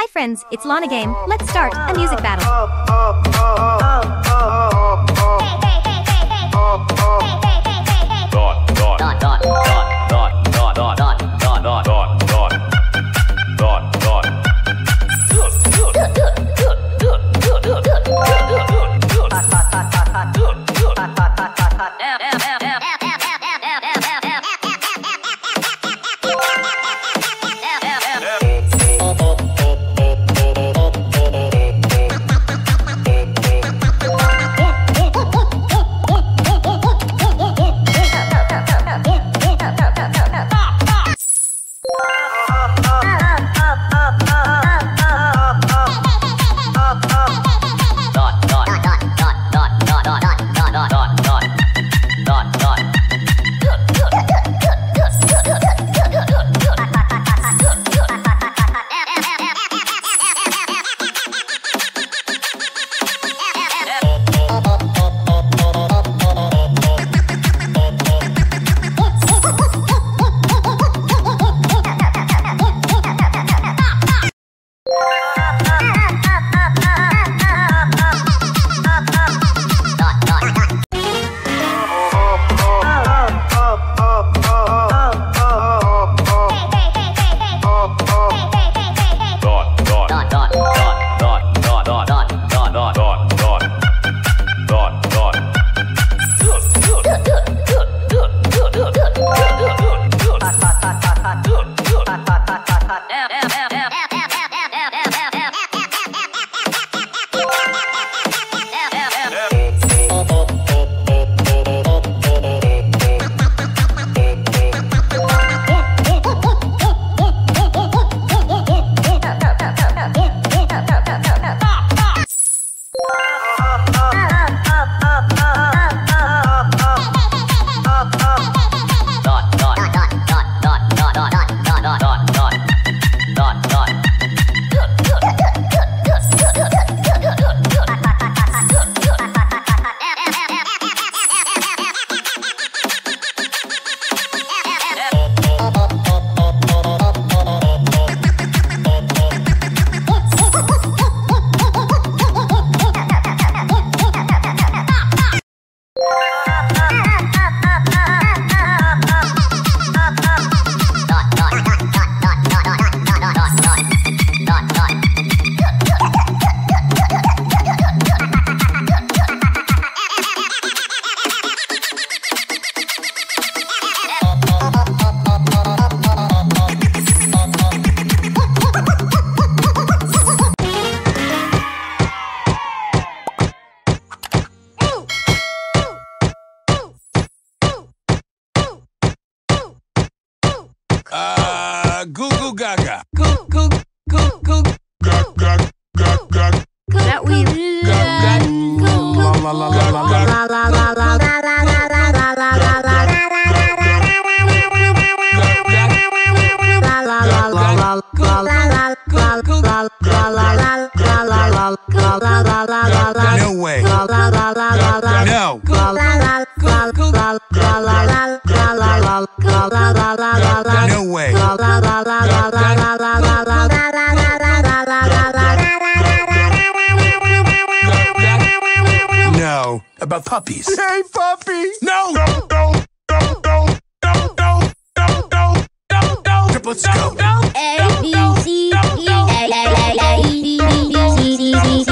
Hi friends, it's Lana Game. Let's start a music battle. Goo goo gaga. Goo goo goo goo. Gag gag gag gag. That we gag goo la la la la la la la la la la. No way. No. No way. No. About puppies. Hey, puppy. No. Triple scope. A, B, C, D, A, E, B, C, D, C.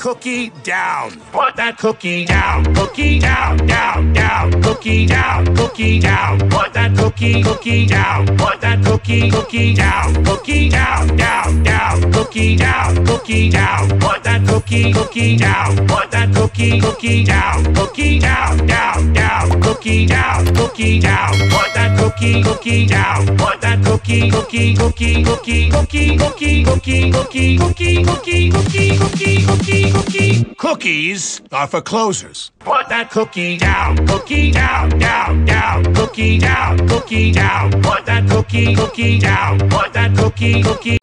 Cookie down. Put that cookie down. Cookie down, down, down. Cookie down, cookie down. Put that cookie, cookie down. Put that cookie, cookie down. Cookie down, down, down. Cookie down, cookie down. Put that cookie, cookie down. Put that cookie, cookie down. Cookie down, down, down. Cookie down, cookie down. Put that cookie, cookie down. Put that cookie, cookie, cookie, cookie, cookie, cookie, cookie, cookie, cookie, cookie, cookie, cookie, cookie, cookie. Cookies are for closers. Put that cookie down. Cookie down, down, down. Cookie down, cookie down. Put that cookie, cookie down. Put that cookie, cookie.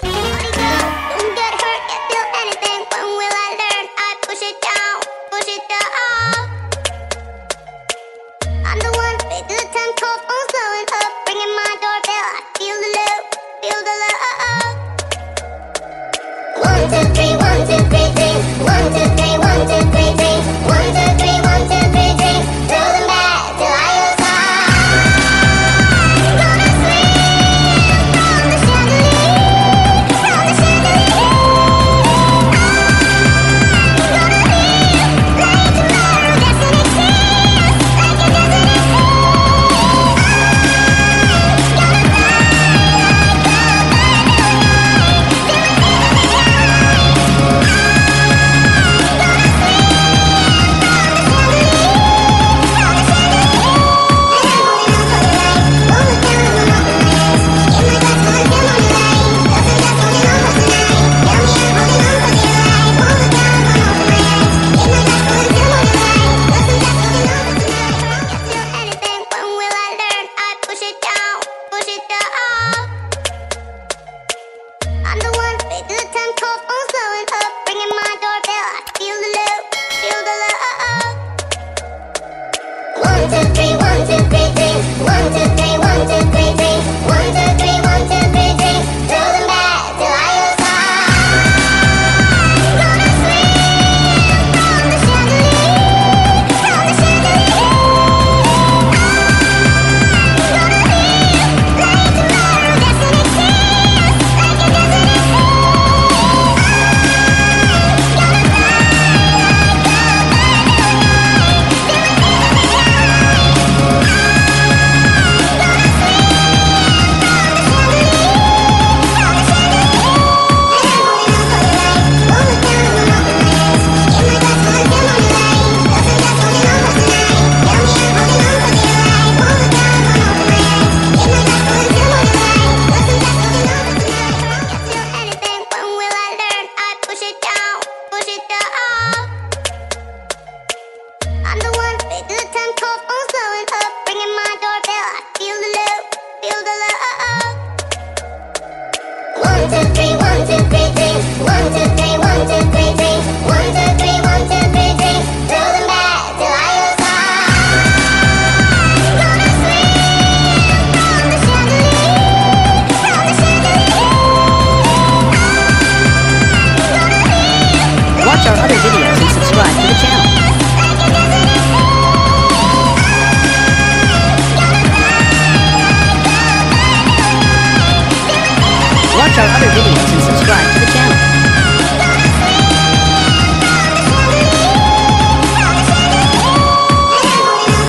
Watch our other videos and subscribe to the channel.